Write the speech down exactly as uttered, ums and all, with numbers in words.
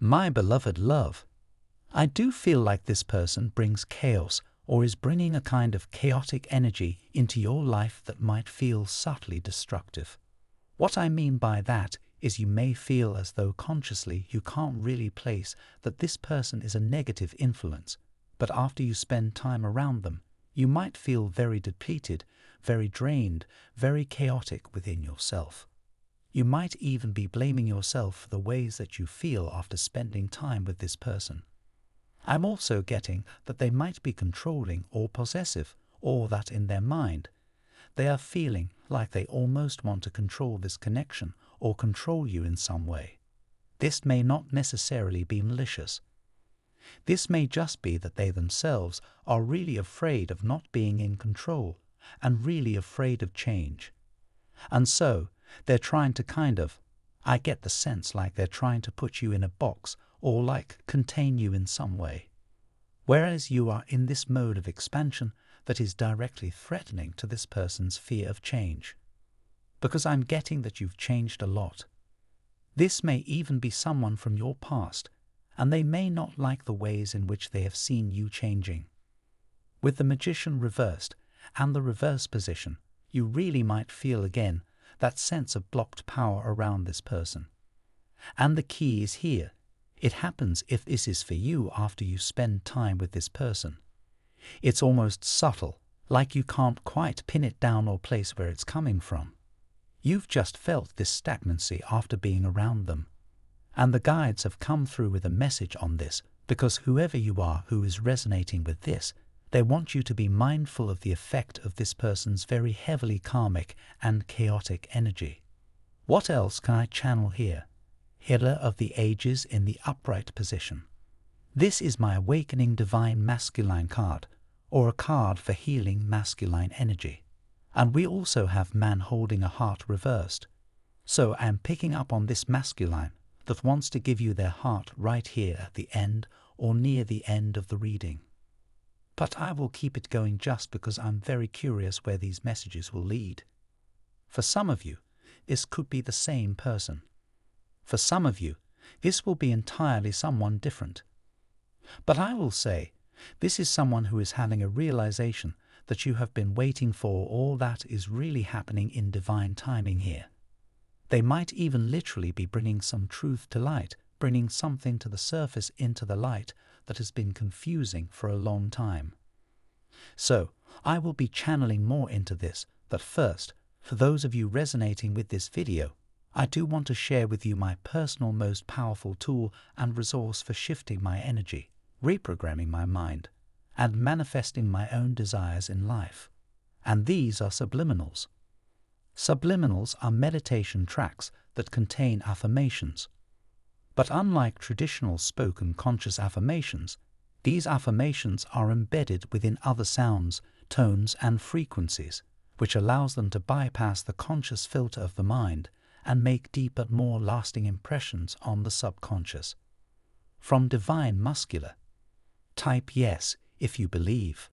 My beloved love, I do feel like this person brings chaos or is bringing a kind of chaotic energy into your life that might feel subtly destructive. What I mean by that is you may feel as though consciously you can't really place that this person is a negative influence, but after you spend time around them, you might feel very depleted, very drained, very chaotic within yourself. You might even be blaming yourself for the ways that you feel after spending time with this person. I'm also getting that they might be controlling or possessive, or that in their mind, they are feeling like they almost want to control this connection or control you in some way. This may not necessarily be malicious. This may just be that they themselves are really afraid of not being in control and really afraid of change. And so, they're trying to kind of, I get the sense like they're trying to put you in a box or like contain you in some way. Whereas you are in this mode of expansion that is directly threatening to this person's fear of change. Because I'm getting that you've changed a lot. This may even be someone from your past, and they may not like the ways in which they have seen you changing. With the magician reversed and the reverse position, you really might feel again that sense of blocked power around this person. And the key is here. It happens if this is for you after you spend time with this person. It's almost subtle, like you can't quite pin it down or place where it's coming from. You've just felt this stagnancy after being around them. And the guides have come through with a message on this, because whoever you are who is resonating with this, they want you to be mindful of the effect of this person's very heavily karmic and chaotic energy. What else can I channel here? Healer of the Ages in the upright position. This is my Awakening Divine Masculine card, or a card for healing masculine energy. And we also have Man Holding a Heart reversed. So I am picking up on this masculine that wants to give you their heart right here at the end or near the end of the reading. But I will keep it going just because I'm very curious where these messages will lead. For some of you, this could be the same person. For some of you, this will be entirely someone different. But I will say, this is someone who is having a realization that you have been waiting for all that is really happening in divine timing here. They might even literally be bringing some truth to light, bringing something to the surface into the light, that has been confusing for a long time. So, I will be channeling more into this, but first, for those of you resonating with this video, I do want to share with you my personal most powerful tool and resource for shifting my energy, reprogramming my mind, and manifesting my own desires in life. And these are subliminals. Subliminals are meditation tracks that contain affirmations. But unlike traditional spoken conscious affirmations, these affirmations are embedded within other sounds, tones and frequencies, which allows them to bypass the conscious filter of the mind and make deeper, more lasting impressions on the subconscious. From Divine Masculine. Type yes if you believe.